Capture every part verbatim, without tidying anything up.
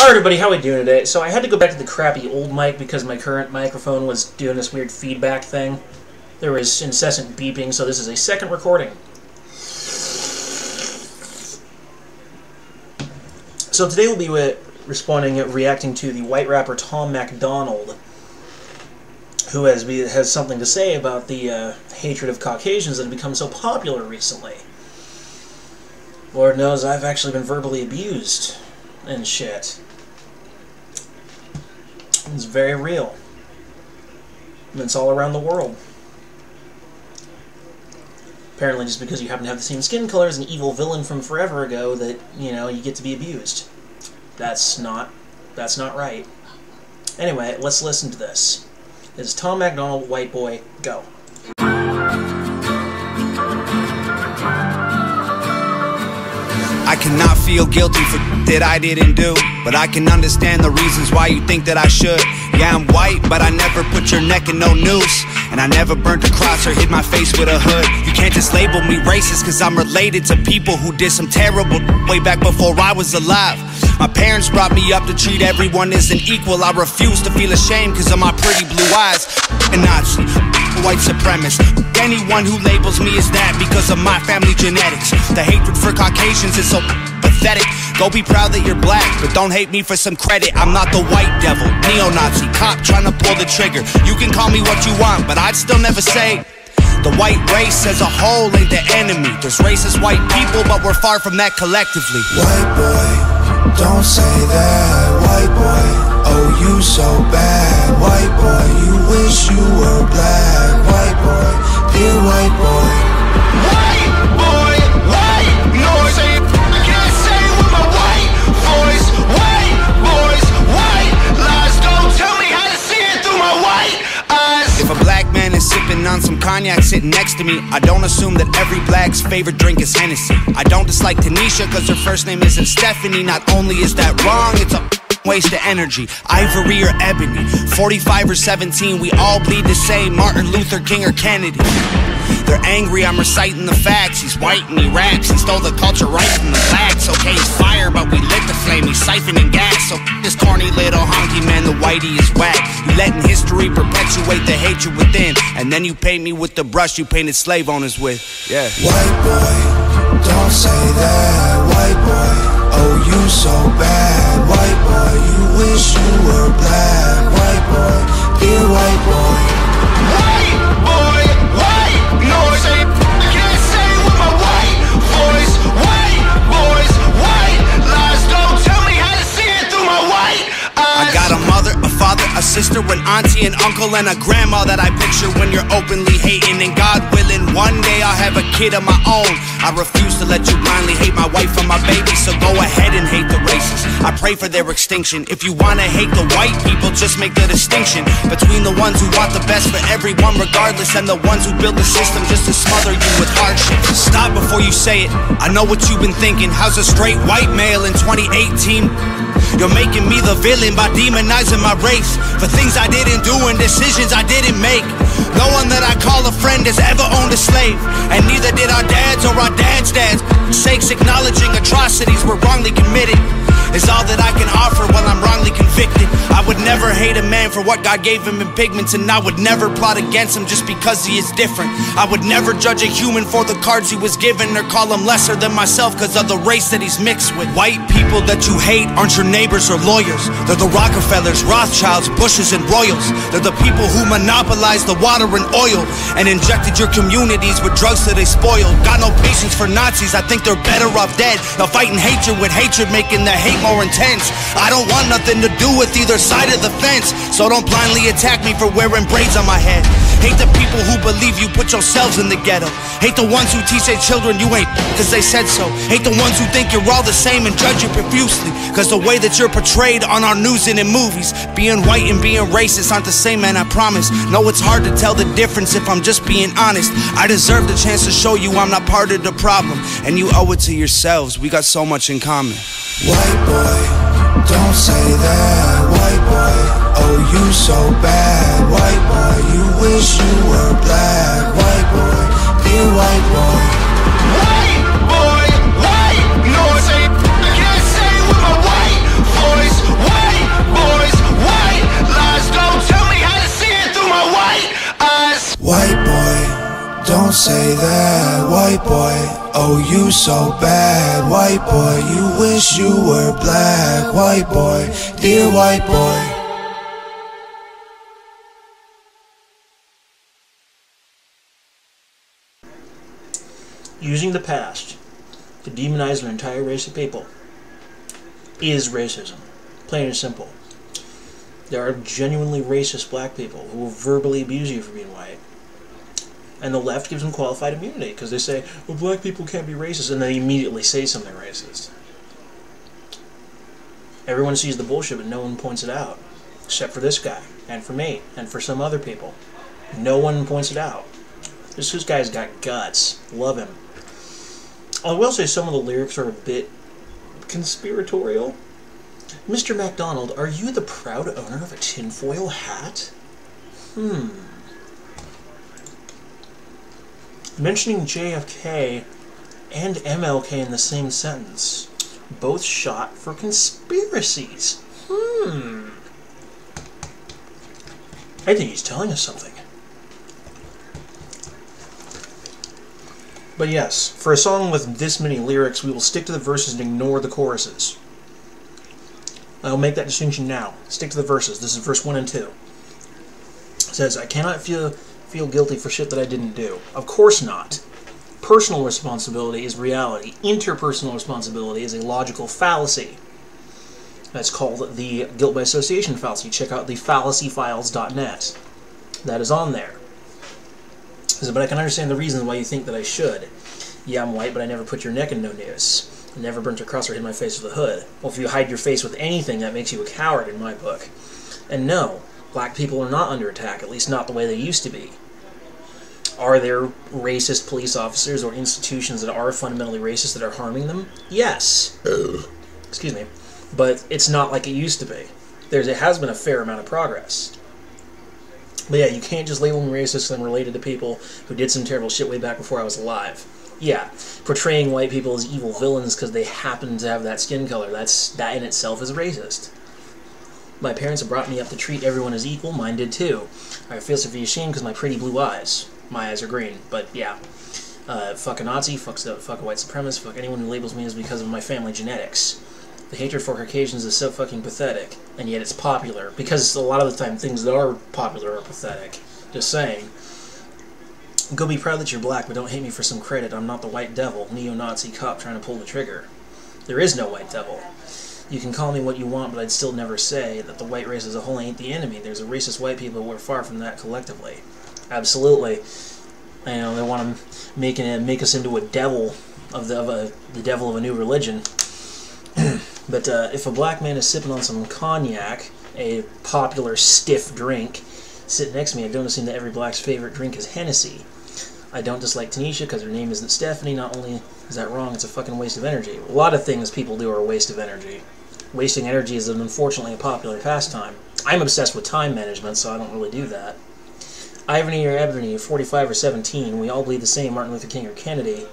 Alright everybody, how are we doing today? So I had to go back to the crappy old mic because my current microphone was doing this weird feedback thing. There was incessant beeping, so this is a second recording. So today we'll be responding, reacting to the white rapper Tom MacDonald, who has, has something to say about the uh, hatred of Caucasians that have become so popular recently. Lord knows I've actually been verbally abused and shit. It's very real. And it's all around the world. Apparently just because you happen to have the same skin color as an evil villain from forever ago that, you know, you get to be abused. That's not, that's not right. Anyway, let's listen to this. This is Tom MacDonald, White Boy, go. I cannot feel guilty for that I didn't do, but I can understand the reasons why you think that I should. Yeah, I'm white, but I never put your neck in no noose, and I never burnt a cross or hit my face with a hood. You can't just label me racist because I'm related to people who did some terrible way back before I was alive. My parents brought me up to treat everyone as an equal. I refuse to feel ashamed because of my pretty blue eyes. And Nazi, white supremacist, anyone who labels me as that because of my family genetics. The hatred for Caucasians is so pathetic. Go be proud that you're black, but don't hate me for some credit. I'm not the white devil, neo-Nazi cop trying to pull the trigger. You can call me what you want, but I'd still never say the white race as a whole ain't the enemy. There's racist white people, but we're far from that collectively. White boy, don't say that. White boy, oh you so bad. White boy, you wish you were black. White boy, dear white boy. White boy, white noise. I can't say with my white voice. White boys, white lies. Don't tell me how to see it through my white eyes. If a black man is sipping on some cognac sitting next to me, I don't assume that every black's favorite drink is Hennessy. I don't dislike Tanisha cause her first name isn't Stephanie. Not only is that wrong, it's a waste of energy. Ivory or ebony, forty-five or seventeen, we all bleed the same. Martin Luther King or Kennedy. They're angry, I'm reciting the facts. He's white and he raps, he stole the culture right from the blacks. Okay, he's fire, but we lit the flame, he's siphoning gas. So this corny little honky man, the whitey is whack. You letting history perpetuate the hatred within, and then you paint me with the brush you painted slave owners with. Yeah. White boy, don't say that. White boy, oh, you so bad. White boy, you wish you were black. White boy, dear white boy. White boy, white noise. I can't say with my white voice. White boys, white lies. Don't tell me how to see it through my white eyes. I got a mother, a father, a sister, an auntie, an uncle, and a grandma that I picture when you're openly hating. And God willing, one day I'll have a kid of my own. I refuse to let you blindly hate my wife and my baby, so go ahead and hate the racists. I pray for their extinction. If you wanna hate the white people, just make the distinction between the ones who want the best for everyone regardless, and the ones who build the system just to smother you with hardship. Stop before you say it. I know what you've been thinking. How's a straight white male in twenty eighteen? You're making me the villain by demonizing my race for things I didn't do and decisions I didn't make. No one that I call a friend has ever owned a slave, and neither did our dads or our dads' dads. Sakes, acknowledging atrocities were wrongly committed is all that I can offer while I'm wrongly convicted. I would never hate a man for what God gave him in pigments, and I would never plot against him just because he is different. I would never judge a human for the cards he was given, or call him lesser than myself because of the race that he's mixed with. White people that you hate aren't your neighbors or lawyers. They're the Rockefellers, Rothschilds, Bushes, and Royals. They're the people who monopolized the water and oil and injected your communities with drugs that they spoiled. Got no patience for Nazis, I think they're better off dead. Now fighting hatred with hatred, making the hate more intense. I don't want nothing to do with either side of the fence, so don't blindly attack me for wearing braids on my head. Hate the people who believe you put yourselves in the ghetto. Hate the ones who teach their children you ain't because they said so. Hate the ones who think you're all the same and judge you profusely because the way that you're portrayed on our news and in movies. Being white and being racist aren't the same, man, I promise. No, it's hard to tell the difference if I'm just being honest. I deserve the chance to show you I'm not part of the problem, and you owe it to yourselves. We got so much in common. White boy, don't say that. White boy, oh you so bad. White boy, you wish you were black. White boy, dear white boy. White boy, white noise. I can't say with my white voice. know you so bad, white boy. You wish you were black, white boy, dear white boy. Using the past to demonize an entire race of people is racism, plain and simple. There are genuinely racist black people who will verbally abuse you for being white. And the left gives them qualified immunity because they say, well, black people can't be racist, and they immediately say something racist. Everyone sees the bullshit, but no one points it out, except for this guy, and for me, and for some other people. No one points it out. This, this guy's got guts. Love him. I will say some of the lyrics are a bit conspiratorial. Mister MacDonald, are you the proud owner of a tinfoil hat? Hmm. Mentioning J F K and M L K in the same sentence. Both shot for conspiracies. Hmm. I think he's telling us something. But yes, for a song with this many lyrics, we will stick to the verses and ignore the choruses. I'll make that distinction now. Stick to the verses. This is verse one and two. It says, I cannot feel, feel guilty for shit that I didn't do. Of course not. Personal responsibility is reality. Interpersonal responsibility is a logical fallacy. That's called the guilt by association fallacy. Check out the fallacy files dot net. That is on there. But I can understand the reason why you think that I should. Yeah, I'm white, but I never put your neck in no noose. I never burnt a cross or hid my face with a hood. Well, if you hide your face with anything, that makes you a coward in my book. And no, black people are not under attack, at least not the way they used to be. Are there racist police officers or institutions that are fundamentally racist that are harming them? Yes. Excuse me. But it's not like it used to be. There's, it has been a fair amount of progress. But yeah, you can't just label them racist and related to people who did some terrible shit way back before I was alive. Yeah, portraying white people as evil villains because they happen to have that skin color, that's that in itself is racist. My parents have brought me up to treat everyone as equal, mine did too. I feel severe shame because my pretty blue eyes. My eyes are green, but yeah. Uh, fuck a Nazi, fuck, fuck a white supremacist, fuck anyone who labels me as because of my family genetics. The hatred for Caucasians is so fucking pathetic, and yet it's popular. Because a lot of the time, things that are popular are pathetic. Just saying. Go be proud that you're black, but don't hate me for some credit. I'm not the white devil, neo-Nazi cop trying to pull the trigger. There is no white devil. You can call me what you want, but I'd still never say that the white race as a whole ain't the enemy. There's a racist white people, we're far from that collectively. Absolutely. You know, they want to make, an, make us into a devil of the, of a, the devil of a new religion. But uh, if a black man is sipping on some cognac, a popular stiff drink, sitting next to me, I don't assume that every black's favorite drink is Hennessy. I don't dislike Tanisha because her name isn't Stephanie. Not only is that wrong, it's a fucking waste of energy. A lot of things people do are a waste of energy. Wasting energy is unfortunately a popular pastime. I'm obsessed with time management, so I don't really do that. Irony or ebony, forty-five or seventeen, we all believe the same, Martin Luther King or Kennedy.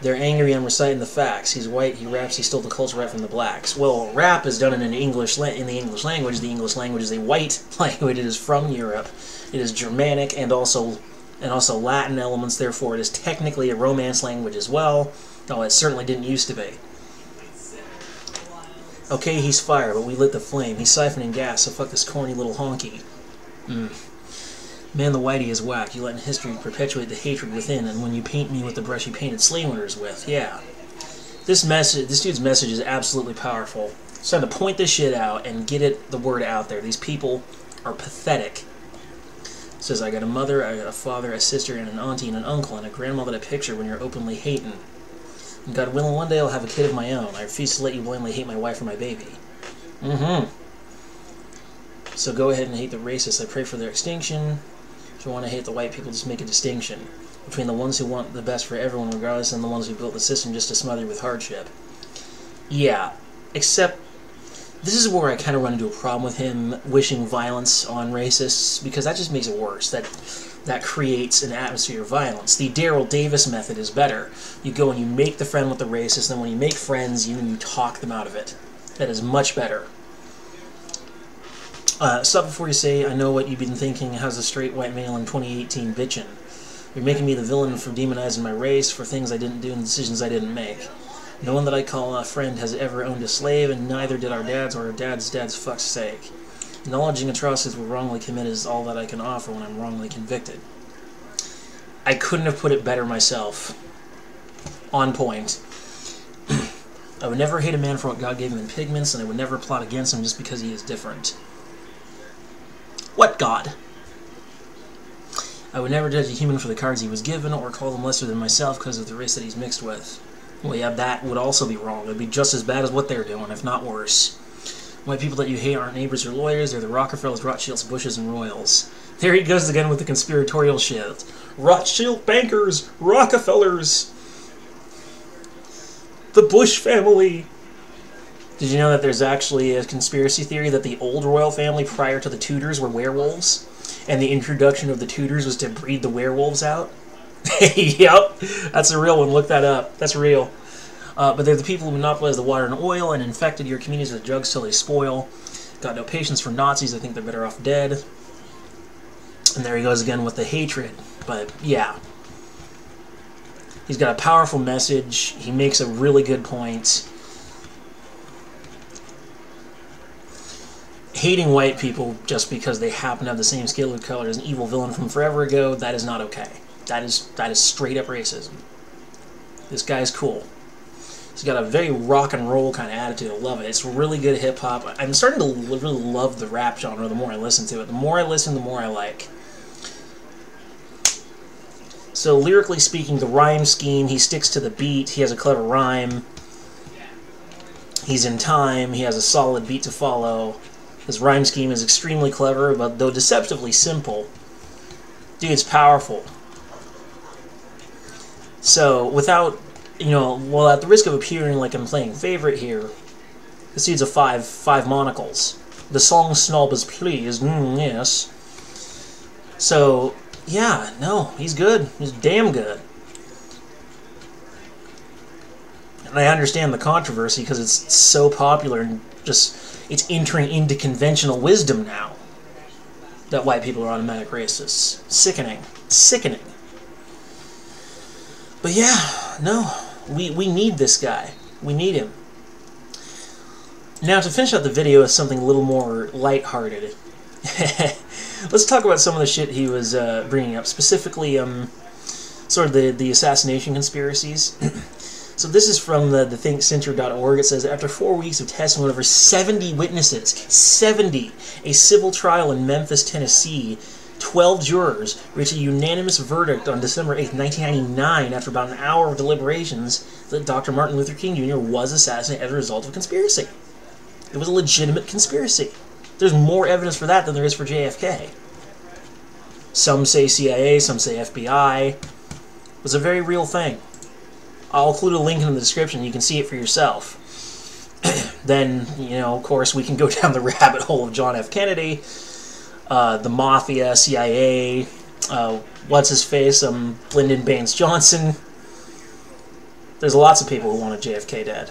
They're angry, I'm reciting the facts. He's white, he raps, he stole the culture right from the blacks. Well, rap is done in an English la in the English language. The English language is a white language. It is from Europe. It is Germanic and also and also Latin elements, therefore it is technically a Romance language as well. No, it certainly didn't used to be. Okay, he's fire, but we lit the flame. He's siphoning gas, so fuck this corny little honky. Mm. Man, the whitey is whack. You let history perpetuate the hatred within, and when you paint me with the brush you painted slave owners with, yeah. This message, this dude's message is absolutely powerful. It's time to point this shit out and get it, the word out there. These people are pathetic. It says, I got a mother, I got a father, a sister, and an auntie, and an uncle, and a grandma that I picture when you're openly hating. And God willing, one day I'll have a kid of my own. I refuse to let you blindly hate my wife or my baby. Mm-hmm. So go ahead and hate the racists. I pray for their extinction. If you want to hate the white people, just make a distinction between the ones who want the best for everyone regardless and the ones who built the system just to smother you with hardship. Yeah, except this is where I kind of run into a problem with him wishing violence on racists, because that just makes it worse. That that creates an atmosphere of violence. The Daryl Davis method is better. You go and you make the friend with the racist, and when you make friends, you, you talk them out of it. That is much better. Uh, stop before you say, I know what you've been thinking, how's a straight white male in twenty eighteen bitchin'? You're making me the villain for demonizing my race, for things I didn't do and decisions I didn't make. No one that I call a friend has ever owned a slave, and neither did our dads or our dad's dad's fuck's sake. Acknowledging atrocities were wrongly committed is all that I can offer when I'm wrongly convicted. I couldn't have put it better myself. On point. I would never hate a man for what God gave him in pigments, and I would never plot against him just because he is different. What God? I would never judge a human for the cards he was given, or call them lesser than myself because of the race that he's mixed with. Well, yeah, that would also be wrong. It would be just as bad as what they're doing, if not worse. White people that you hate aren't neighbors or lawyers. They're the Rockefellers, Rothschilds, Bushes, and Royals. There he goes again with the conspiratorial shit. Rothschild bankers, Rockefellers, the Bush family. Did you know that there's actually a conspiracy theory that the old royal family prior to the Tudors were werewolves? And the introduction of the Tudors was to breed the werewolves out? Yep, that's a real one. Look that up. That's real. Uh, but they're the people who monopolized the water and oil and infected your communities with drugs till they spoil. Got no patience for Nazis. I think they're better off dead. And there he goes again with the hatred. But yeah, he's got a powerful message. He makes a really good point. Hating white people just because they happen to have the same skin color as an evil villain from forever ago, that is not okay. That is that is straight up racism. This guy's cool. He's got a very rock and roll kind of attitude. I love it. It's really good hip hop. I'm starting to really love the rap genre the more I listen to it. The more I listen, the more I like. So lyrically speaking, the rhyme scheme, he sticks to the beat. He has a clever rhyme. He's in time. He has a solid beat to follow. His rhyme scheme is extremely clever, but though deceptively simple, dude's powerful. So, without, you know, well, at the risk of appearing like I'm playing favorite here, this dude's a five, five monocles. The song snob is pleased, mm, yes. So, yeah, no, he's good. He's damn good. And I understand the controversy because it's so popular and just, it's entering into conventional wisdom now that white people are automatic racists. Sickening. Sickening. But yeah, no, we, we need this guy. We need him. Now, to finish out the video with something a little more lighthearted, let's talk about some of the shit he was uh, bringing up, specifically um, sort of the, the assassination conspiracies. So this is from the, the think center dot org. It says, after four weeks of testimony over seventy witnesses, seventy, a civil trial in Memphis, Tennessee, twelve jurors reached a unanimous verdict on December eighth, nineteen ninety-nine, after about an hour of deliberations, that Doctor Martin Luther King Junior was assassinated as a result of a conspiracy. It was a legitimate conspiracy. There's more evidence for that than there is for J F K. Some say C I A, some say F B I. It was a very real thing. I'll include a link in the description. You can see it for yourself. Then, you know, of course, we can go down the rabbit hole of John F. Kennedy, Uh, the Mafia, C I A, uh, what's-his-face, um, Lyndon Baines Johnson. There's lots of people who wanted J F K dead.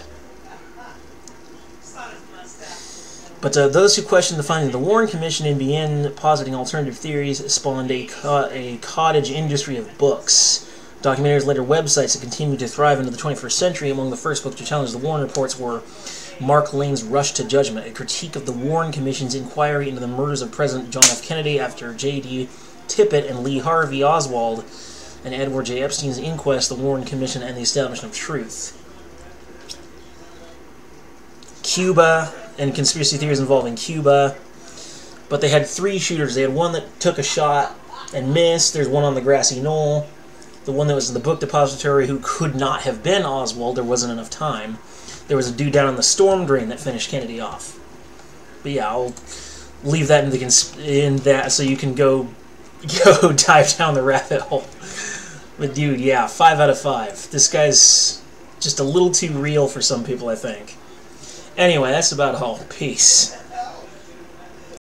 But uh, those who questioned the findings of the Warren Commission and began positing alternative theories spawned a, co a cottage industry of books. Documentaries, later websites that continued to thrive into the twenty-first century. Among the first books to challenge the Warren reports were Mark Lane's Rush to Judgment, a critique of the Warren Commission's inquiry into the murders of President John F. Kennedy after J D Tippit and Lee Harvey Oswald, and Edward J. Epstein's Inquest, the Warren Commission, and the Establishment of Truth. Cuba, and conspiracy theories involving Cuba. But they had three shooters. They had one that took a shot and missed. There's one on the grassy knoll. The one that was in the book depository who could not have been Oswald. There wasn't enough time. There was a dude down in the storm drain that finished Kennedy off. But yeah, I'll leave that in, the consp in that so you can go go dive down the rabbit hole. But dude, yeah, five out of five. This guy's just a little too real for some people, I think. Anyway, that's about all. Peace.